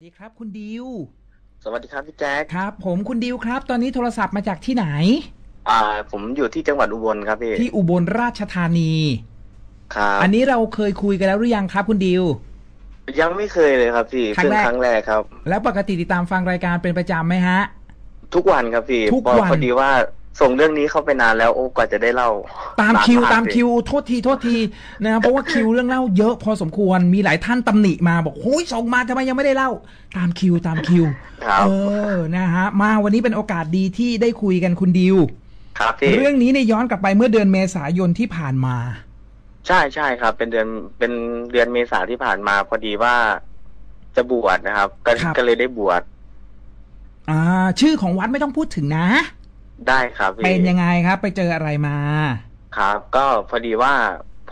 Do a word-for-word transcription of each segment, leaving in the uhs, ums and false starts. สวัสดีครับคุณดิวสวัสดีครับพี่แจ๊คครับผมคุณดิวครับตอนนี้โทรศัพท์มาจากที่ไหนอ่าผมอยู่ที่จังหวัดอุบลครับพี่ที่อุบลราชธานีครับอันนี้เราเคยคุยกันแล้วหรือยังครับคุณดิวยังไม่เคยเลยครับพี่ครั้งแรกครั้งแรกครับแล้วปกติติดตามฟังรายการเป็นประจำไหมฮะทุกวันครับพี่ทุกวันพอดีว่าส่งเรื่องนี้เข้าไปนานแล้วโอ้กว่าจะได้เล่าตามคิวตามคิวโทษทีโทษทีนะเพราะว่าคิวเรื่องเล่าเยอะพอสมควรมีหลายท่านตำหนิมาบอกโอ้ยส่งมาทำไมยังไม่ได้เล่าตามคิวตามคิวเออนะฮะมาวันนี้เป็นโอกาสดีที่ได้คุยกันคุณดิวครับเรื่องนี้ในย้อนกลับไปเมื่อเดือนเมษายนที่ผ่านมาใช่ใช่ครับเป็นเดือนเป็นเดือนเมษาที่ผ่านมาพอดีว่าจะบวชนะครับก็เลยได้บวชอ่าชื่อของวัดไม่ต้องพูดถึงนะได้ครับเป็นยังไงครับไปเจออะไรมาครับก็พอดีว่า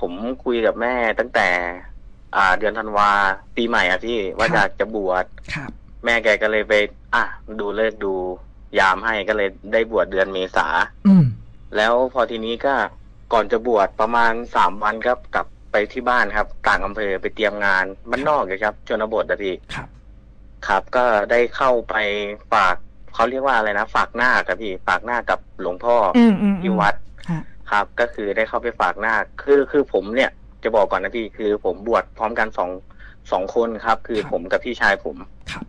ผมคุยกับแม่ตั้งแต่อ่าเดือนธันวาปีใหม่อ่ะพี่ว่าอยากจะบวชครับแม่แกก็เลยไปอ่ะดูเลิกดูยามให้ก็เลยได้บวชเดือนเมษาอืมแล้วพอทีนี้ก็ก่อนจะบวชประมาณสามวันครับกลับไปที่บ้านครับต่างอำเภอไปเตรียมงานบ้านนอกเลยครับชนบทนะพี่ครับครับก็ได้เข้าไปฝากเขาเรียกว่าอะไรนะฝากหน้ากับพี่ฝากหน้ากับหลวงพ่อที่วัดครับก็คือได้เข้าไปฝากหน้าคือคือผมเนี่ยจะบอกก่อนนะพี่คือผมบวชพร้อมกันสองสองคนครับคือผมกับพี่ชายผมครับ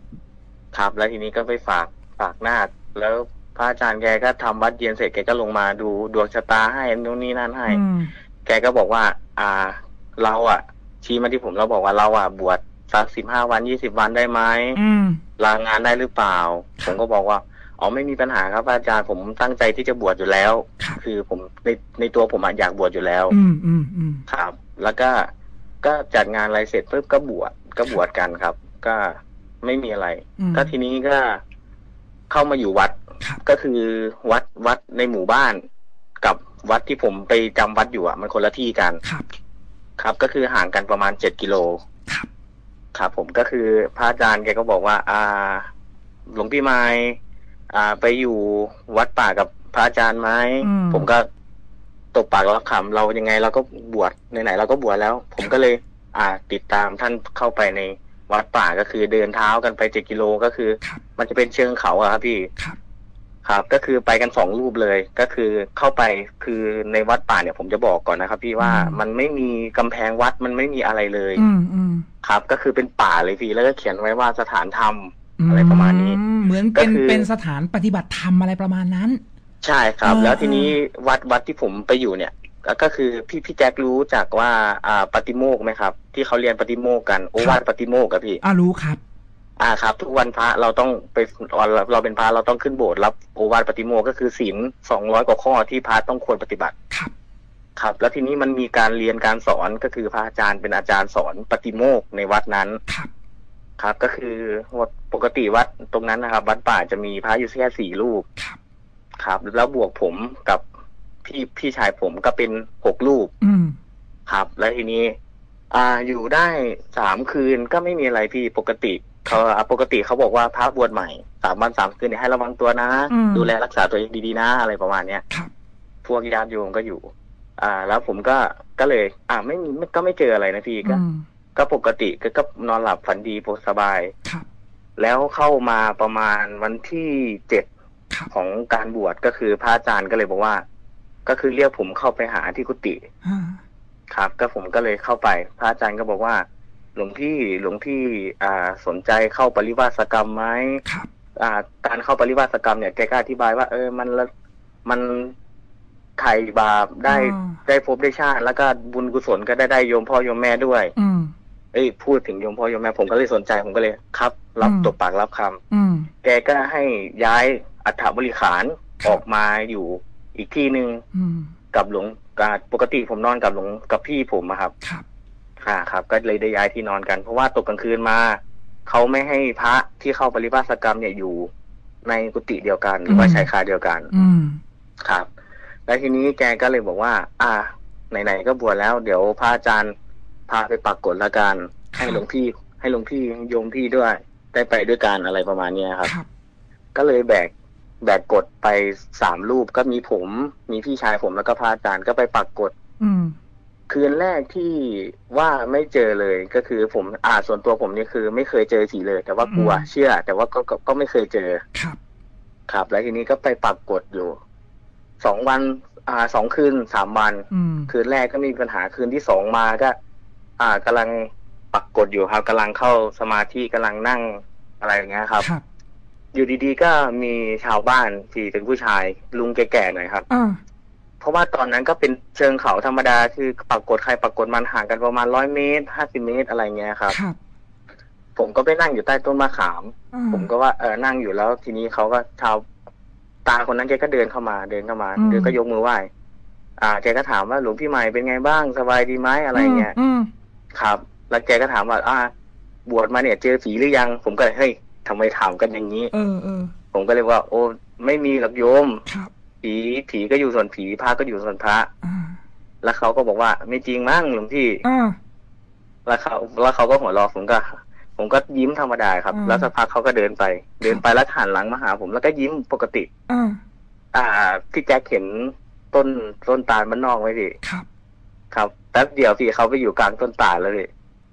ครับแล้วทีนี้ก็ไปฝากฝากหน้าแล้วพระอาจารย์แกก็ทำวัดเย็นเสร็จแกก็ลงมาดูดวงชะตาให้นู่นนี่นั่นให้แกก็บอกว่าอ่าเราอ่ะชี้มาที่ผมเราบอกว่าเราอ่ะบวชสักสิบห้าวันยี่สิบวันได้ไหมลางานได้หรือเปล่าผมก็บอกว่าอ๋อไม่มีปัญหาครับอาจารย์ผมตั้งใจที่จะบวชอยู่แล้วคือผมในในตัวผมอยากบวชอยู่แล้วอืมอืมอืมครับแล้วก็ก็จัดงานอะไรเสร็จปุ๊บก็บวชก็บวชกันครับก็ไม่มีอะไรก็ทีนี้ก็เข้ามาอยู่วัดก็คือวัดวัดในหมู่บ้านกับวัดที่ผมไปจำวัดอยู่อ่ะมันคนละที่กันครับครับก็คือห่างกันประมาณเจ็ดกิโลครับผมก็คือพระอาจารย์แกก็บอกว่าอ่าหลวงพี่ไม้อ่าไปอยู่วัดป่ากับพระอาจารย์ไหมผมก็ตกปากรับคำเรายังไงเราก็บวชไหนๆเราก็บวชแล้วผมก็เลยอ่าติดตามท่านเข้าไปในวัดป่าก็คือเดินเท้ากันไปเจ็ดกิโลก็คือมันจะเป็นเชิงเขาอะครับพี่ครับครับก็คือไปกันสองรูปเลยก็คือเข้าไปคือในวัดป่าเนี่ยผมจะบอกก่อนนะครับพี่ว่ามันไม่มีกำแพงวัดมันไม่มีอะไรเลยอืครับก็คือเป็นป่าเลยพี่แล้วก็เขียนไว้ว่าสถานธรรมอะไรประมาณนี้เหมือนเป็นเป็นสถานปฏิบัติธรรมอะไรประมาณนั้นใช่ครับแล้วทีนี้วัดวัดที่ผมไปอยู่เนี่ยก็คือพี่พี่แจ็ครู้จากว่าอ่าปฏิโมกข์ไหมครับที่เขาเรียนปฏิโมกข์กันโอวาทปฏิโมกข์กับพี่อ่ารู้ครับอ่าครับทุกวันพระเราต้องไปเราเป็นพระเราต้องขึ้นโบสถ์รับโอวาทปฏิโมกข์ก็คือศีลสองร้อยกว่าข้อที่พระต้องควรปฏิบัติครับครับแล้วทีนี้มันมีการเรียนการสอนก็คือพระอาจารย์เป็นอาจารย์สอนปฏิโมกข์ในวัดนั้นครับครับก็คือปกติวัดตรงนั้นนะครับวัดป่าจะมีพระอยู่แค่สี่รูปครับครับแล้วบวกผมกับพี่พี่ชายผมก็เป็นหกรูปอืมครับแล้วทีนี้อ่าอยู่ได้สามคืนก็ไม่มีอะไรพี่ปกติเขาปกติเขาบอกว่าพระบวชใหม่สามวันสามคืนเนี่ยให้ระวังตัวนะดูแลรักษาตัวเองดีๆนะอะไรประมาณเนี้ยครับพวกญาติโยมก็อยู่อ่าแล้วผมก็ก็เลยอ่าไม่มีก็ไม่เจออะไรนะพี่ก็ก็ปกติก็นอนหลับฝันดีปกสบายครับแล้วเข้ามาประมาณวันที่เจ็ดของการบวชก็คือพระอาจารย์ก็เลยบอกว่าก็คือเรียกผมเข้าไปหาที่กุฏิครับก็ผมก็เลยเข้าไปพระอาจารย์ก็บอกว่าหลวงพี่หลวงพี่อ่าสนใจเข้าปริวาสกรรมไหมครับอ่าการเข้าปริวาสกรรมเนี่ยแกก็อธิบายว่าเออมันมันไถ่บาปได้ได้พบได้ชาติแล้วก็บุญกุศลก็ได้ได้โยมพ่อโยมแม่ด้วยอืมเอ้ยพูดถึงโยมพ่อโยมแม่ผมก็เลยสนใจผมก็เลยครับรับตบปากรับคำอืมแกก็ให้ย้ายอัฐบริขารออกมาอยู่อีกที่หนึ่งกับหลวงปกติผมนอนกับหลวงกับพี่ผมครับครับค่ะครับก็เลยได้ย้ายที่นอนกันเพราะว่าตกกลางคืนมาเขาไม่ให้พระที่เข้าปริวาสกรรมเนี่ยอยู่ในกุฏิเดียวกันหรือว่าชายคาเดียวกันอืมครับแล้วทีนี้แกก็เลยบอกว่าอ่าไหนๆก็บวชแล้วเดี๋ยวพระอาจารย์พาไปปักกฎละกันให้หลวงพี่ให้หลวงพี่โยมพี่ด้วยได้ไปด้วยกันอะไรประมาณเนี้ยครับก็เลยแบกแบกกฎไปสามรูปก็มีผมมีพี่ชายผมแล้วก็พระอาจารย์ก็ไปปักกฎ คืนแรกที่ว่าไม่เจอเลยก็คือผมอ่าส่วนตัวผมนี่คือไม่เคยเจอผีเลยแต่ว่ากลัวเชื่อแต่ว่าก็ก็ไม่เคยเจอครับครับแล้วทีนี้ก็ไปปรากฏอยู่สองวันอ่าสองคืนสามวันคืนแรกก็มีปัญหาคืนที่สองมาก็อ่ากำลังปรากฏอยู่ครับกำลังเข้าสมาธิกำลังนั่งอะไรอย่างเงี้ยครับอยู่ดีๆก็มีชาวบ้านที่เป็นผู้ชายลุงแก่ๆหน่อยครับเพราะว่าตอนนั้นก็เป็นเชิงเขาธรรมดาคือปรากฏใครปรากฏมันห่างกันประมาณร้อยเมตรห้าสิบเมตรอะไรเงี้ยครับผมก็ไปนั่งอยู่ใต้ต้นมะขามผมก็ว่าเออนั่งอยู่แล้วทีนี้เขาก็ชาวตาคนนั้นแกก็เดินเข้ามาเดินเข้ามาเดินก็ยกมือไหว้อ่าแกก็ถามว่าหลวงพี่ใหม่เป็นไงบ้างสบายดีไหมอะไรเงี้ยครับแล้วแกก็ถามว่าอ่าบวชมาเนี่ยเจอผีหรือยังผมก็เลยเฮ้ยทำไมถามกันอย่างนี้ผมก็เลยว่าโอ้ไม่มีหรอกโยมผีผีก็อยู่ส่วนผีพระก็อยู่ส่วนพระแล้วเขาก็บอกว่าไม่จริงมั้งหลวงพี่แล้วเขาแล้วเขาก็หัวเราะผมก็ผมก็ยิ้มธรรมดาครับแล้วสักพักเขาก็เดินไปเดินไปแล้วหันหลังมาหาผมแล้วก็ยิ้มปกติอ่าพี่แจ็คเห็นต้นต้นตาลบ้านนอกไว้ดิครับครับแป๊บเดียวพี่เขาไปอยู่กลางต้นตาลแล้วเลย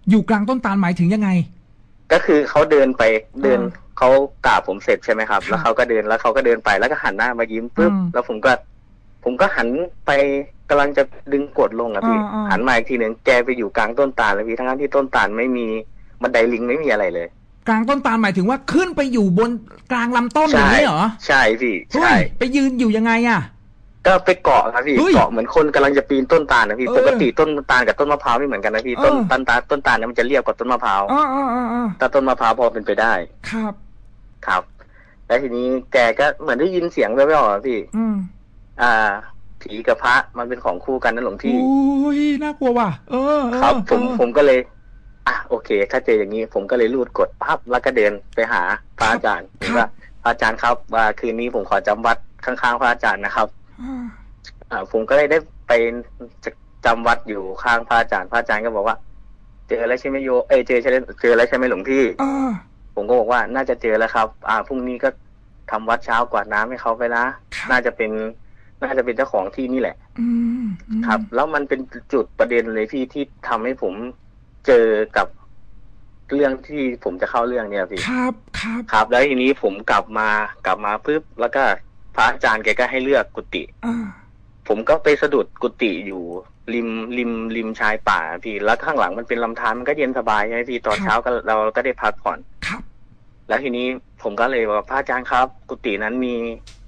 อยู่กลางต้นตาลหมายถึงยังไงก็คือเขาเดินไปเดินเขากราบผมเสร็จใช่ไหมครับแล้วเขาก็เดินแล้วเขาก็เดินไปแล้วก็หันหน้ามายิ้มปุ๊บแล้วผมก็ผมก็หันไปกำลังจะดึงกดลงอะพี่หันมาอีกทีหนึ่งแกไปอยู่กลางต้นตาลแล้วพี่ทั้งที่ต้นตาลไม่มีบันไดลิงไม่มีอะไรเลยกลางต้นตาลหมายถึงว่าขึ้นไปอยู่บนกลางลำต้นอย่างนี้เหรอใช่พี่ใช่ไปยืนอยู่ยังไงอะก็ไปเกาะครับพี่เกาะเหมือนคนกำลังจะปีนต้นตาลนะพี่ปกติต้นตาลกับต้นมะพร้าวไม่เหมือนกันนะพี่ต้นต้นตาลต้นตาลเนี่ยมันจะเรียบกว่าต้นมะพร้าวแต่ต้นมะพร้าวพอเป็นไปได้ครับครับแล้วทีนี้แกก็เหมือนได้ยินเสียงแว่วๆอ่ะพี่อืมอ่าผีกับพระมันเป็นของคู่กันนะหลวงพี่อุ้ยน่ากลัวว่ะเออครับผมผมก็เลยอ่ะโอเคถ้าเจออย่างนี้ผมก็เลยรูดกดปั๊บแล้วก็เดินไปหาพระอาจารย์ผมว่าอาจารย์ครับว่าคืนนี้ผมขอจำวัดข้างๆพระอาจารย์นะครับอ่าผมก็เลยได้ไปจำวัดอยู่ข้างพระอาจารย์พระอาจารย์ก็บอกว่าเจออะไรใช่ไหมโยเอเจอใช่เจออะไรใช่ไหมหลวงพี่ผมก็บอกว่าน่าจะเจอแล้วครับอ่าพรุ่งนี้ก็ทำวัดเช้ากวาดน้ำให้เขาไปนะน่าจะเป็นน่าจะเป็นเจ้าของที่นี่แหละอืครับแล้วมันเป็นจุดประเด็นเลยพี่ที่ทำให้ผมเจอกับเรื่องที่ผมจะเข้าเรื่องเนี่ยพี่ครับครับครับแล้วทีนี้ผมกลับมากลับมาปุ๊บแล้วก็พระอาจารย์แกก็ให้เลือกกุฏิผมก็ไปสะดุดกุฏิอยู่ริมริมริมชายป่าพี่แล้วข้างหลังมันเป็นลำธารมันก็เย็นสบายใช่ไหมพี่ตอนเช้าก็เราก็ได้พักผ่อนแล้วทีนี้ผมก็เลยว่าพระอาจารย์ครับกุฏินั้นมี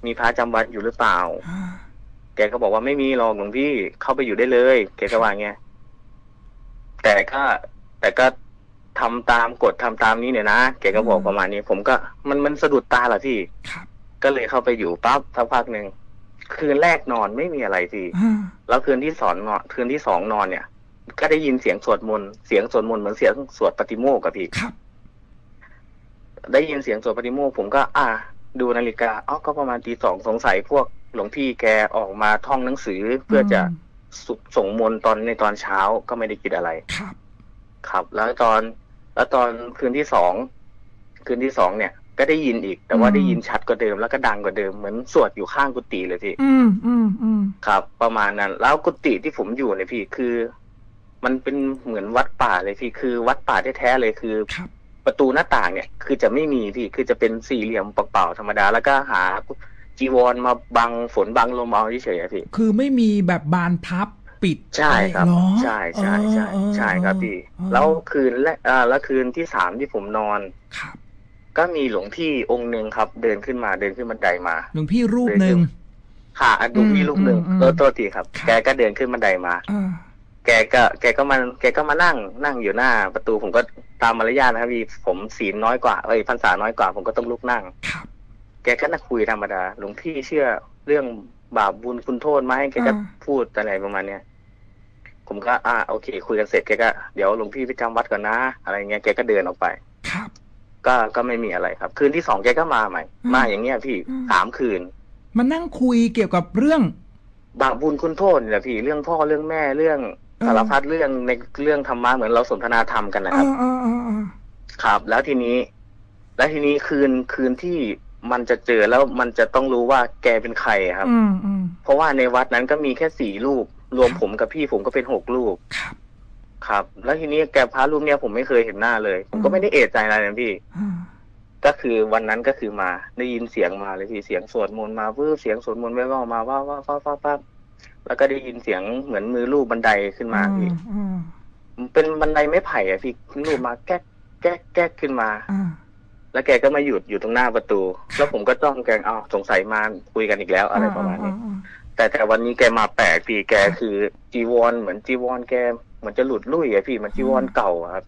มีพระจำวัดอยู่หรือเปล่าแกก็บอกว่าไม่มีหรอกหลวงพี่เข้าไปอยู่ได้เลยแกก็ว่าไงแต่ก็แต่ก็ทำตามกฎทำตามนี้เนี่ยนะแกก็บอกประมาณนี้ผมก็มันมันสะดุดตาแหละพี่ก็เลยเข้าไปอยู่ปั๊บสักพักหนึ่งคืนแรกนอนไม่มีอะไรสิแล้วคืนที่สองนอนคืนที่สองนอนเนี่ยก็ได้ยินเสียงสวดมนต์เสียงสวดมนต์เหมือนเสียงสวดปฏิโมกข์กับพี่ได้ยินเสียงสวดปฏิโมกข์ผมก็อ่าดูนาฬิกาอ๋อก็ประมาณตีสองสงสัยพวกหลวงพี่แกออกมาท่องหนังสือเพื่อจะส่งมนต์ตอนในตอนเช้าก็ไม่ได้คิดอะไรครับครับแล้วตอนแล้วตอนคืนที่สองคืนที่สองเนี่ยก็ได้ยินอีกแต่ว่าได้ยินชัดกว่าเดิมแล้วก็ดังกว่าเดิมเหมือนสวดอยู่ข้างกุฏิเลยพี่อืมอืมอืมครับประมาณนั้นแล้วกุฏิที่ผมอยู่เนี่ยพี่คือมันเป็นเหมือนวัดป่าเลยพี่คือวัดป่าแท้ๆเลยคือประตูหน้าต่างเนี่ยคือจะไม่มีพี่คือจะเป็นสี่เหลี่ยมเปล่าๆธรรมดาแล้วก็หาจีวรมาบังฝนบังลมเอาเฉยๆพี่คือไม่มีแบบบานพับปิดใช่ครับใช่ใช่ใช่ใช่ครับพี่แล้วคืนและอ่าแล้วคืนที่สามที่ผมนอนครับก็มีหลวงพี่องค์หนึ่งครับเดินขึ้นมาเดินขึ้นบันไดมาหลวงพี่รูปหนึ่งค่ะหลวงพี่รูปหนึ่งโลโตตีครับแกก็เดินขึ้นบันไดมาแกก็แกก็มาแกก็มานั่งนั่งอยู่หน้าประตูผมก็ตามมารยาทนะครับพี่ผมศีลน้อยกว่าเอ้ยพรรษาน้อยกว่าผมก็ต้องลุกนั่งแกก็นั่งคุยธรรมดาหลวงพี่เชื่อเรื่องบาปบุญคุณโทษไหมแกก็พูดอะไรประมาณเนี้ยผมก็อ่าโอเคคุยกันเสร็จแกก็เดี๋ยวหลวงพี่ไปจำวัดก่อนนะอะไรเงี้ยแกก็เดินออกไปก็ก็ไม่มีอะไรครับคืนที่สองแกก็มาใหม่มาอย่างเงี้ยพี่สามคืนมันนั่งคุยเกี่ยวกับเรื่องบาปบุญคุณโทษเนี่ยพี่เรื่องพ่อเรื่องแม่เรื่องสารพัดเรื่องในเรื่องธรรมะเหมือนเราสนทนาธรรมกันนะครับครับแล้วทีนี้แล้วทีนี้คืนคืนที่มันจะเจอแล้วมันจะต้องรู้ว่าแกเป็นใครครับเพราะว่าในวัดนั้นก็มีแค่สี่รูป รวมผมกับพี่ผมก็เป็นหกรูปครับครับแล้วทีนี้แกพระรูปเนี้ยผมไม่เคยเห็นหน้าเลยผมก็ไม่ได้เอะใจอะไรนะพี่ก็คือวันนั้นก็คือมาได้ยินเสียงมาเลยพี่เสียงสวดมนต์มาเพิ่มเสียงสวดมนต์แว่วมาว่าว่าฟ้าฟ้าฟ้าแล้วก็ได้ยินเสียงเหมือนมือลูบบันไดขึ้นมาพี่เป็นบันไดไม้ไผ่อะพี่ลูบมาแก๊กแก๊กแก๊กขึ้นมาแล้วแกก็มาหยุดอยู่ตรงหน้าประตูแล้วผมก็จ้องแกเอาสงสัยมาคุยกันอีกแล้วอะไรประมาณนี้แต่แต่วันนี้แกมาแปลกพี่แกคือจีวรเหมือนจีวรแกเหมือนจะหลุดลุ่ยอะพี่มันจีวรเก่าครับ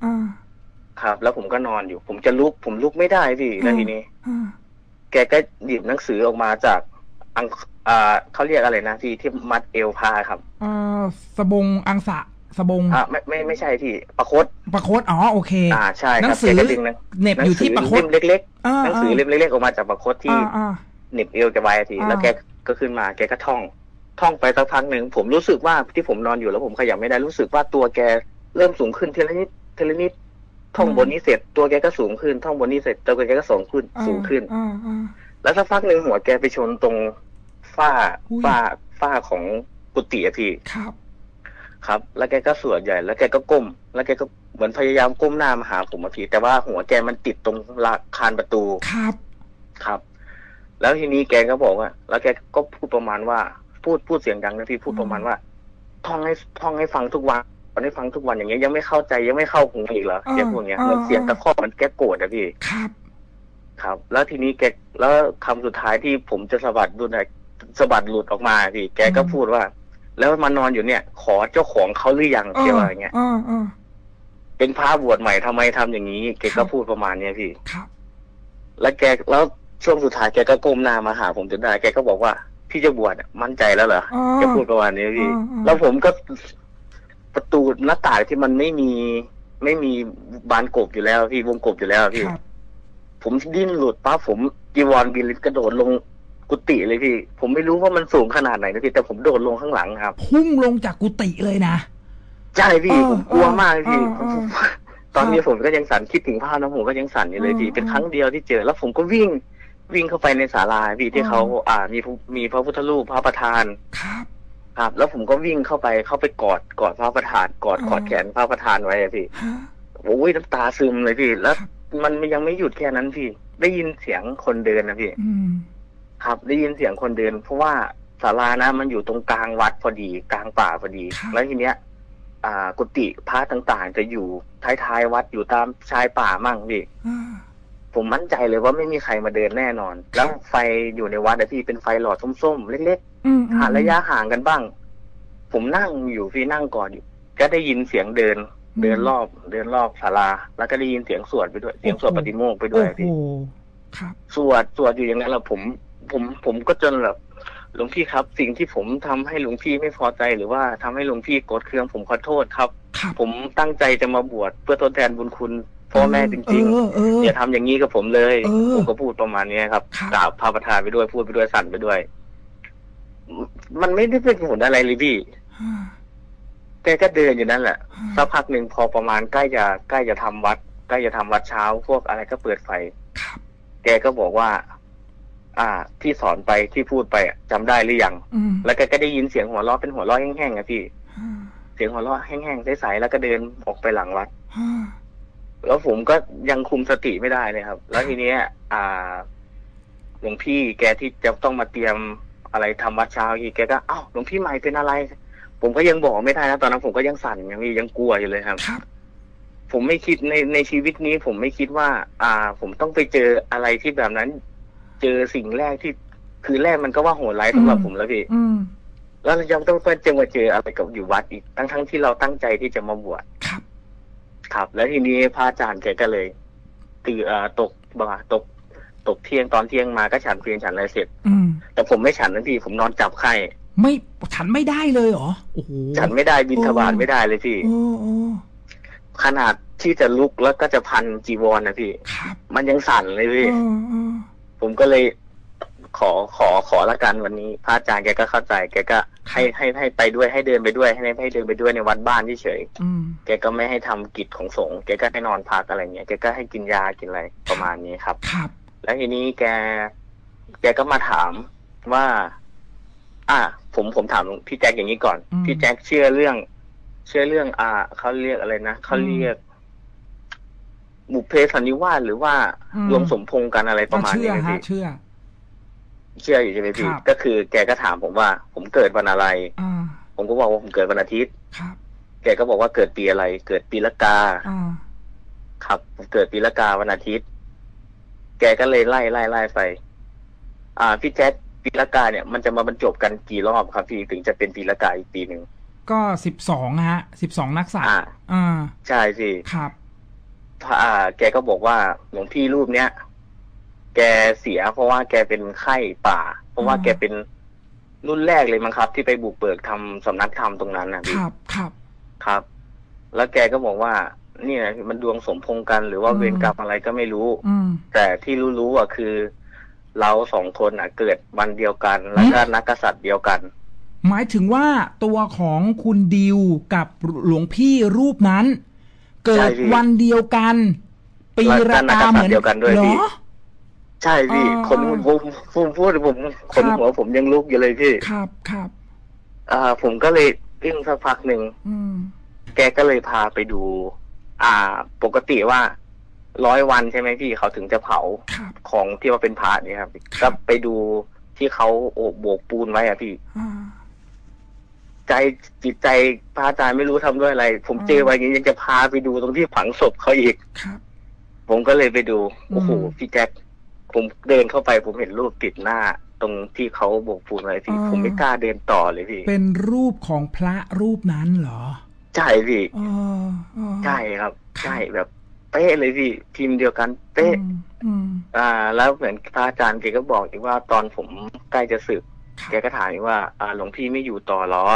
ครับแล้วผมก็นอนอยู่ผมจะลุกผมลุกไม่ได้พี่แล้วทีนี้แกก็หยิบหนังสือออกมาจากอังอ่าเขาเรียกอะไรนะที่ที่มัดเอวพาครับอ่าสบงอังสะสบงอ่าไม่ไม่ไม่ใช่พี่ประคตประคตอ๋อโอเคอ่าใช่หนังสือเน็บอยู่ที่ประคตเล็กๆหนังสือเล่มเล็กๆออกมาจากประคตที่เน็บเอวแกไว้ทีแล้วแกก็ขึ้นมาแกก็ท่องท่องไปสักพักหนึ่งผมรู้สึกว่าที่ผมนอนอยู่แล้วผมขยับไม่ได้รู้สึกว่าตัวแกเริ่มสูงขึ้นทีละนิดทีละนิดท่องบนนี้เสร็จตัวแกก็สูงขึ้นท่องบนนี้เสร็จตัวแกก็สูงขึ้นสูงขึ้นแล้วสักพักหนึ่งหัวแกไปชนตรงฝ้าฝ้าฝ้าของกุฏิอะพี่ครับครับแล้วแกก็สวดใหญ่แล้วแกก็ก้มแล้วแกก็เหมือนพยายามก้มหน้ามาหาผมอะพี่แต่ว่าหัวแกมันติดตรงคานประตูครับครับแล้วทีนี้แกก็บอกว่าแล้วแกก็พูดประมาณว่าพูดพูดเสียงดังนะพี่พูดประมาณว่าท่องให้ท่องให้ฟังทุกวันตอนให้ฟังทุกวันอย่างเงี้ยยังไม่เข้าใจยังไม่เข้าหูอีกเหรอแกพูดอย่างเงี้ยเหมือนเสียงตะคอกมันแกโกรธอะพี่ครับครับแล้วทีนี้แกแล้วคำสุดท้ายที่ผมจะสะบัดดูนะสะบัดหลุดออกมาพี่แกก็พูดว่าแล้วมานอนอยู่เนี่ยขอเจ้าของเขาหรือยังแกว่าอย่างเงี้ยเป็นพระบวชใหม่ทำไมทำอย่างนี้แกก็พูดประมาณเนี้ยพี่ครับแล้วแกแล้วช่วงสุดท้ายแกก็ก้มหน้ามาหาผมจนได้แกก็บอกว่าพี่จะบวชมั่นใจแล้วเหรอแกพูดประมาณนี้พี่แล้วผมก็ประตูหน้าต่างที่มันไม่มีไม่มีบานกบอยู่แล้วพี่วงกบอยู่แล้วพี่ผมดิ้นหลุดป้าผมจีวรบินกระโดดลงกุฏิเลยพี่ผมไม่รู้ว่ามันสูงขนาดไหนนะพี่แต่ผมโดดลงข้างหลังครับพุ่งลงจากกุฏิเลยนะใช่พี่ผมกลัวมากพี่ตอนนี้ผมก็ยังสั่นคิดถึงภาพนะผมก็ยังสั่นอยู่เลยพี่เป็นครั้งเดียวที่เจอแล้วผมก็วิ่งวิ่งเข้าไปในศาลาพี่ที่เขาอ่ามีมีพระพุทธรูปพระประธานครับครับแล้วผมก็วิ่งเข้าไปเข้าไปกอดกอดพระประธานกอดกอดแขนพระประธานไว้อะพี่โอ้ยน้ำตาซึมเลยพี่แล้วมันยังไม่หยุดแค่นั้นพี่ได้ยินเสียงคนเดินนะพี่ครับได้ยินเสียงคนเดินเพราะว่าศาลานะมันอยู่ตรงกลางวัดพอดีกลางป่าพอดีแล้วทีเนี้ยอ่ากุฏิพระต่างๆจะอยู่ท้ายๆวัดอยู่ตามชายป่ามั่งพี่ผมมั่นใจเลยว่าไม่มีใครมาเดินแน่นอนแล้วไฟอยู่ในวัดนะพี่เป็นไฟหลอดส้มๆเล็กๆห่างระยะห่างกันบ้างผมนั่งอยู่พี่นั่งก่อนอยู่ก็ได้ยินเสียงเดินเดินรอบเดินรอบศาลาแล้วก็ได้ยินเสียงสวดไปด้วยเสียงสวดปฏิโมกข์ไปด้วยพี่สวดสวดอยู่อย่างนั้นแล้วผมผมผมก็จนแบบหลวงพี่ครับสิ่งที่ผมทำให้หลวงพี่ไม่พอใจหรือว่าทำให้หลวงพี่โกรธเคืองผมขอโทษครับผมตั้งใจจะมาบวชเพื่อทดแทนบุญคุณพ่อแม่จริงๆอย่าทำอย่างนี้กับผมเลยผมก็พูดประมาณนี้ครับกล่าวพระประธานไปด้วยพูดไปด้วยสั่นไปด้วยมันไม่ได้เป็นผลอะไรเลยพี่แกก็เดินอยู่นั่นแหละสักพักหนึ่งพอประมาณใกล้จะใกล้จะทำวัดใกล้จะทำวัดเช้าพวกอะไรก็เปิดไฟแกก็บอกว่าอ่าที่สอนไปที่พูดไปจำได้หรือยังแล้วแกก็ได้ยินเสียงหัวเราะเป็นหัวเราะแห้งๆนะพี่เสียงหัวเราะแห้งๆใสๆแล้วก็เดินออกไปหลังวัดแล้วผมก็ยังคุมสติไม่ได้เลยครับแล้วทีนี้อ่าหลวงพี่แกที่จะต้องมาเตรียมอะไรทำวัดเช้าอีกแกก็อ้าวหลวงพี่ใหม่เป็นอะไรผมก็ยังบอกไม่ได้นะตอนนั้นผมก็ยังสั่นยังยังกลัวอยู่เลยครับผมไม่คิดในในชีวิตนี้ผมไม่คิดว่าอ่าผมต้องไปเจออะไรที่แบบนั้นเจอสิ่งแรกที่คือแรกมันก็ว่าโหดร้ายสำหรับผมแล้วพี่แล้วเรายังต้องไปเจอมาเจออะไรกับอยู่วัดอีกทั้งทั้งที่เราตั้งใจที่จะมาบวชครับแล้วทีนี้พระอาจารย์แกก็เลยตื่นตกบ่าตกตกเที่ยงตอนเที่ยงมาก็ฉันเพลียฉันอะไรเสร็จอืแต่ผมไม่ฉันนั่นพี่ผมนอนจับไข่ไม่ฉันไม่ได้เลยเหรอโอ้โหฉันไม่ได้บิณฑบาตไม่ได้เลยพี่ขนาดที่จะลุกแล้วก็จะพันจีวรนะพี่มันยังสั่นเลยพี่ผมก็เลยขอขอขอละกันวันนี้พระอาจารย์แกก็เข้าใจแกก็ให้ให้ให้ไปด้วยให้เดินไปด้วยให้ให้เดินไปด้วยในวัดบ้านที่เฉยแกก็ไม่ให้ทำกิจของสงฆ์แกก็ให้นอนพักอะไรเงี้ยแกก็ให้กินยากินอะไรประมาณนี้ครับครับแล้วทีนี้แกแกก็มาถามว่า อ่าผมผมถามพี่แจ็คอย่างนี้ก่อนพี่แจ็คเชื่อเรื่องเชื่อเรื่องอ่าเขาเรียกอะไรนะเขาเรียกบุพเพสันนิวาสหรือว่ารวมสมพงกันอะไรประมาณนี้นะพี่เชื่อเชื่ออยู่ใช่ไหมพี่ก็คือแกก็ถามผมว่าผมเกิดวันอะไรผมก็บอกว่าผมเกิดวันอาทิตย์ครับแกก็บอกว่าเกิดปีอะไรเกิดปีละกาครับผมเกิดปีละกาวันอาทิตย์แกก็เลยไล่ไล่ไล่ไปอ่าพี่แจ็คปีละกาเนี่ยมันจะมาบรรจบกันกี่รอบครับพี่ถึงจะเป็นปีละกาอีกปีหนึ่งก็สิบสองฮะสิบสองนักษัตริย์อ่าใช่สิครับอ่าแกก็บอกว่าหลวงพี่รูปเนี้ยแกเสียเพราะว่าแกเป็นไข้ป่าเพราะว่าแกเป็นรุ่นแรกเลยมั้งครับที่ไปบุกเบิกทำสำนักธรรมตรงนั้นนะพี่ครับครับครับแล้วแกก็บอกว่านี่นะมันดวงสมพงกันหรือว่าเวรกรรมอะไรก็ไม่รู้แต่ที่รู้ๆอ่ะคือเราสองคนอ่ะเกิดวันเดียวกันแล้วก็นักกษัตริย์เดียวกันหมายถึงว่าตัวของคุณดิวกับหลวงพี่รูปนั้นเกิดวันเดียวกันปีละกาเหมือนกันด้วยพี่ใช่พี่คนผมผมพูดผมคนหัวผมยังลุกอยู่เลยพี่ครับครับอ่าผมก็เลยอึ้งสักพักหนึ่งแกก็เลยพาไปดูอ่าปกติว่าร้อยวันใช่ไหมพี่เขาถึงจะเผาของที่ว่าเป็นพระเนี่ยครับก็ไปดูที่เขาโอบโบกปูนไว้อะพี่ใจจิตใจพระอาจารย์ไม่รู้ทำด้วยอะไรผมเจอวันนี้ยังจะพาไปดูตรงที่ฝังศพเขาอีกผมก็เลยไปดูโอ้โหพี่แจ็คผมเดินเข้าไปผมเห็นรูปติดหน้าตรงที่เขาโบกปูนไว้พี่ผมไม่กล้าเดินต่อเลยพี่เป็นรูปของพระรูปนั้นเหรอใช่พี่ใช่ครับใช่แบบเป๊ะเลยพี่ทีมเดียวกันเป๊ะอ่าแล้วเหมือนพระอาจารย์แกก็บอกอีกว่าตอนผมใกล้จะสึกแกก็ถามว่าอ่าหลวงพี่ไม่อยู่ต่อหรอ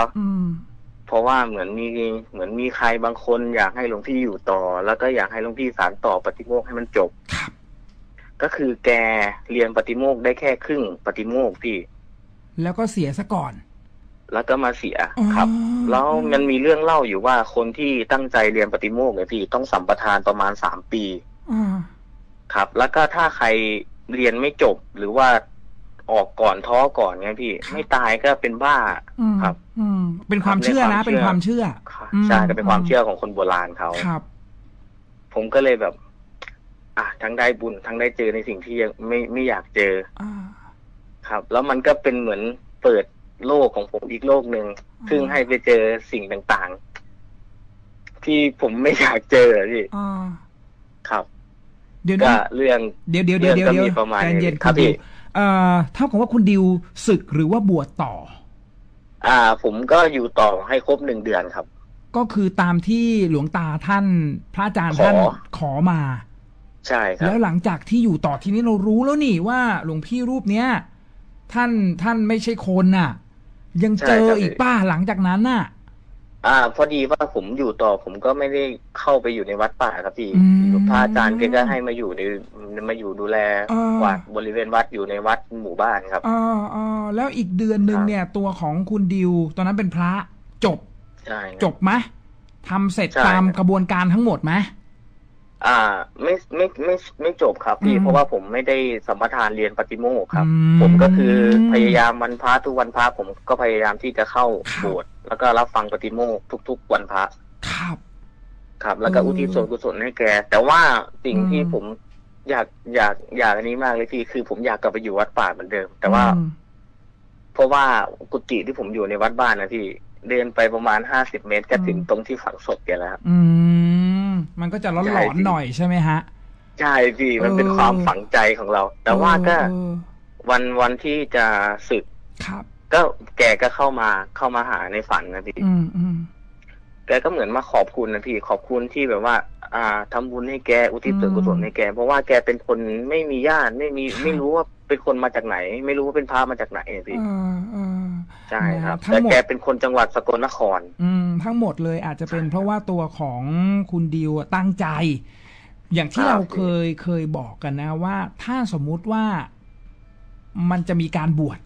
เพราะว่าเหมือนมีเหมือนมีใครบางคนอยากให้หลวงพี่อยู่ต่อแล้วก็อยากให้หลวงพี่สานต่อปฏิโมกข์ให้มันจบก็คือแกเรียนปฏิโมกข์ได้แค่ครึ่งปฏิโมกข์พี่แล้วก็เสียซะก่อนแล้วก็มาเสียครับแล้วมันมีเรื่องเล่าอยู่ว่าคนที่ตั้งใจเรียนปฏิโมกข์เนี่ยพี่ต้องสัมปทานประมาณสามปีครับแล้วก็ถ้าใครเรียนไม่จบหรือว่าออกก่อนท้อก่อนไงพี่ไม่ตายก็เป็นบ้าครับอืมเป็นความเชื่อนะเป็นความเชื่อใช่ก็เป็นความเชื่อของคนโบราณเขาครับผมก็เลยแบบอ่ะทั้งได้บุญทั้งได้เจอในสิ่งที่ยังไม่ไม่อยากเจออ่าครับแล้วมันก็เป็นเหมือนเปิดโลกของผมอีกโลกหนึ่งซึ่งให้ไปเจอสิ่งต่างๆที่ผมไม่อยากเจอพี่อ่าครับเดี๋ยวนะเรื่องเดี๋ยวเดี๋ยวเดี๋ยวเดี๋ยวใจเย็นครับพี่เท่ากับว่าคุณดิวศึกหรือว่าบวชต่ออ่าผมก็อยู่ต่อให้ครบหนึ่งเดือนครับก็คือตามที่หลวงตาท่านพระอาจารย์ท่านขอมาใช่ครับแล้วหลังจากที่อยู่ต่อทีนี้เรารู้แล้วนี่ว่าหลวงพี่รูปเนี้ยท่านท่านไม่ใช่คนน่ะยังเจออีกป้าหลังจากนั้นน่ะอ่าพอดีว่าผมอยู่ต่อผมก็ไม่ได้เข้าไปอยู่ในวัดป่าครับพี่พระอาจารย์แกก็ให้มาอยู่ในมาอยู่ดูแลกวาดบริเวณวัดอยู่ในวัดหมู่บ้านครับอ๋ออ๋อแล้วอีกเดือนหนึ่งเนี่ยตัวของคุณดิวตอนนั้นเป็นพระจบจบไหมทำเสร็จตามกระบวนการทั้งหมดไหมอ่าไม่ไม่ไม่ไม่จบครับพี่เพราะว่าผมไม่ได้สัมปทานเรียนปฏิโมกข์ครับผมก็คือพยายามวันพระทุกวันพระผมก็พยายามที่จะเข้าโบสถ์แล้วก็รับฟังปฏิโมกข์ทุกๆวันพระครับครับแล้วก็อุทิศส่วนกุศลให้แกแต่ว่าสิ่งที่ผมอยากอยากอยากอันนี้มากเลยพี่คือผมอยากกลับไปอยู่วัดป่าเหมือนเดิมแต่ว่าเพราะว่ากุฏิที่ผมอยู่ในวัดบ้านนะพี่เดินไปประมาณห้าสิบเมตรก็ถึงตรงที่ฝังศพแกแล้วครับอืมมันก็จะร้อนหลอนหน่อยใช่ไหมฮะใช่พี่มันเป็นความฝังใจของเราแต่ว่าก็วันวันที่จะสึกครับก็แกก็เข้ามาเข้ามาหาในฝันนะพี่แกก็เหมือนมาขอบคุณนะพี่ขอบคุณที่แบบว่าอ่าทำบุญให้แกอุทิศส่วนกุศลให้แกเพราะว่าแกเป็นคนไม่มีญาติไม่มีไม่รู้ว่าเป็นคนมาจากไหนไม่รู้ว่าเป็นพระมาจากไหนพี่ใช่ครับแต่แกเป็นคนจังหวัดสกลนครอืมทั้งหมดเลยอาจจะเป็นเพราะว่าตัวของคุณดิวตั้งใจอย่างที่เราเคยเคยบอกกันนะว่าถ้าสมมุติว่ามันจะมีการบวช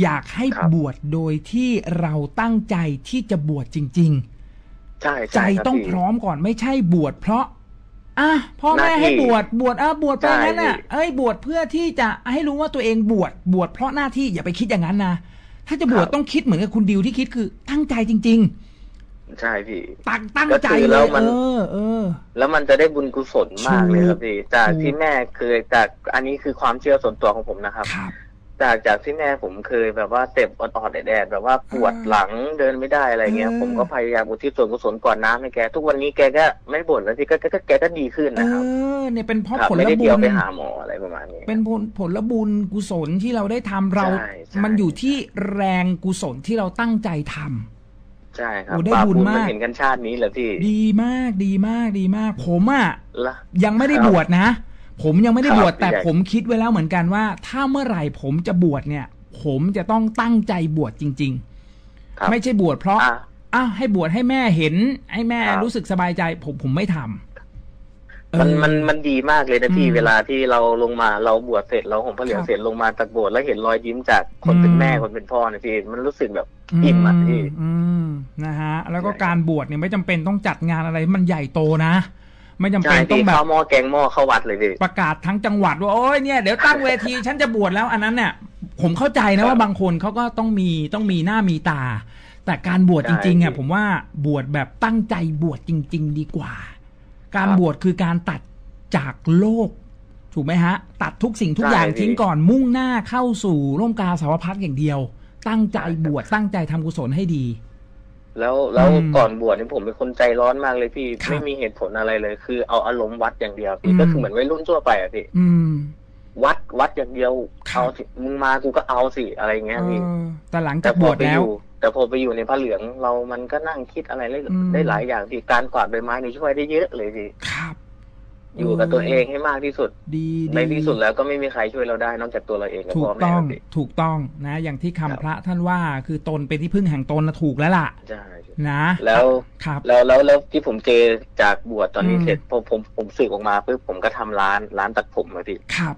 อยากให้บวชโดยที่เราตั้งใจที่จะบวชจริงๆใจต้องพร้อมก่อนไม่ใช่บวชเพราะอ่ะพ่อแม่ให้บวชบวชอ่ะบวชไปงั้นอ่ะเอ้ยบวชเพื่อที่จะให้รู้ว่าตัวเองบวชบวชเพราะหน้าที่อย่าไปคิดอย่างนั้นนะ ถ้าจะบวชต้องคิดเหมือนกับคุณดิวที่คิดคือตั้งใจจริงๆใช่พี่ตั้งตั้งใจแล้วมันเออเออแล้วมันจะได้บุญกุศลมากเลยครับพี่จากที่แม่เคยจากอันนี้คือความเชื่อส่วนตัวของผมนะครับจากจากที่แม่ผมเคยแบบว่าเจ็บอ่อนๆแดดแบบว่าปวดหลังเดินไม่ได้อะไรเงี้ยผมก็พยายามอุทิศส่วนกุศลก่อนน้ำให้แกทุกวันนี้แกก็ไม่บ่นแล้วที่ก็แกก็ดีขึ้นนะครับเออเนี่ยเป็นเพราะผลบุญไม่ได้เดียวไปหาหมออะไรประมาณนี้เป็นผลผลบุญกุศลที่เราได้ทำเรามันอยู่ที่แรงกุศลที่เราตั้งใจทำใช่ครับได้บุญมากเห็นกันชาตินี้เหรอพี่ดีมากดีมากดีมากผมอ่ะยังไม่ได้บวชนะผมยังไม่ได้บวชแต่ผมคิดไว้แล้วเหมือนกันว่าถ้าเมื่อไหร่ผมจะบวชเนี่ยผมจะต้องตั้งใจบวชจริงๆไม่ใช่บวชเพราะอ้าวให้บวชให้แม่เห็นให้แม่รู้สึกสบายใจผมผมไม่ทำมันมันมันดีมากเลยนะพี่เวลาที่เราลงมาเราบวชเสร็จเราห่มผ้าเหลืองเสร็จลงมาจากโบสถ์แล้วเห็นรอยยิ้มจากคนเป็นแม่คนเป็นพ่อนะพี่มันรู้สึกแบบอิ่มอ่ะพี่นะฮะแล้วก็การบวชเนี่ยไม่จำเป็นต้องจัดงานอะไรมันใหญ่โตนะไม่จำเป็นต้องแบบข้าวหม้อแกงหม้อเข้าวัดเลยพี่ประกาศทั้งจังหวัดว่าโอ้ยเนี่ยเดี๋ยวตั้งเวทีฉันจะบวชแล้วอันนั้นเนี่ยผมเข้าใจนะว่าบางคนเขาก็ต้องมีต้องมีหน้ามีตาแต่การบวชจริงๆอ่ะผมว่าบวชแบบตั้งใจบวชจริงๆดีกว่าการบวชคือการตัดจากโลกถูกไหมฮะตัดทุกสิ่งทุกอย่างทิ้งก่อนมุ่งหน้าเข้าสู่ร่มกาสาวพัฒน์อย่างเดียวตั้งใจบวชตั้งใจทำกุศลให้ดีแล้วแล้วก่อนบวชนี่ผมเป็นคนใจร้อนมากเลยพี่ไม่มีเหตุผลอะไรเลยคือเอาอารมณ์วัดอย่างเดียวพี่ก็คือเหมือนวัยรุ่นทั่วไปอะพี่วัดวัดอย่างเดียวเอาสิมึงมากูก็เอาสิอะไรเงี้ยพี่แต่หลังจากบวชแล้วแต่พอไปอยู่ในผ้าเหลืองเรามันก็นั่งคิดอะไรได้หลายอย่างพี่การกวาดใบไม้นี่ช่วยได้เยอะเลยพี่ครับอยู่กับตัวเองให้มากที่สุดในที่สุดแล้วก็ไม่มีใครช่วยเราได้นอกจากตัวเราเองถูกต้องถูกต้องนะอย่างที่คำพระท่านว่าคือตนเป็นที่พึ่งแห่งตนถูกแล้วล่ะนะแล้วครับแล้วแล้วที่ผมเจอจากบวชตอนนี้เสร็จพอผมผมสึกออกมาปุ๊บผมก็ทำร้านร้านตัดผมมาพี่ครับ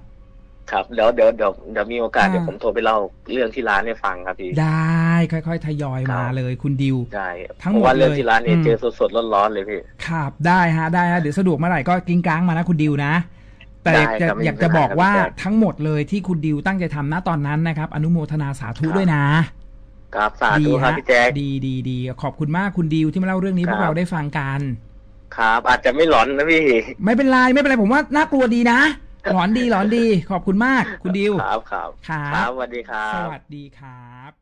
ครับเดี๋ยวเดี๋ยวเดี๋ยวมีโอกาสเดี๋ยวผมโทรไปเล่าเรื่องที่ร้านให้ฟังครับพี่ได้ค่อยๆทยอยมาเลยคุณดิวใช่ทั้งหมดเลยเรื่องที่ร้านเนี่ยเจอสดๆร้อนๆเลยพี่ครับได้ฮะได้ฮะเดี๋ยวสะดวกเมื่อไหร่ก็กิ้งก้างมานะคุณดิวนะแต่อยากจะบอกว่าทั้งหมดเลยที่คุณดิวตั้งใจทำณตอนนั้นนะครับอนุโมทนาสาธุด้วยนะครับสาธุครับพี่แจ๊คดีดีดีขอบคุณมากคุณดิวที่มาเล่าเรื่องนี้พวกเราได้ฟังกันครับอาจจะไม่หลอนนะพี่ไม่เป็นไรไม่เป็นไรผมว่าน่ากลัวดีนะหลอนดีหลอนดีขอบคุณมากคุณดิวครับครับครับสวัสดีครับสวัสดีครับ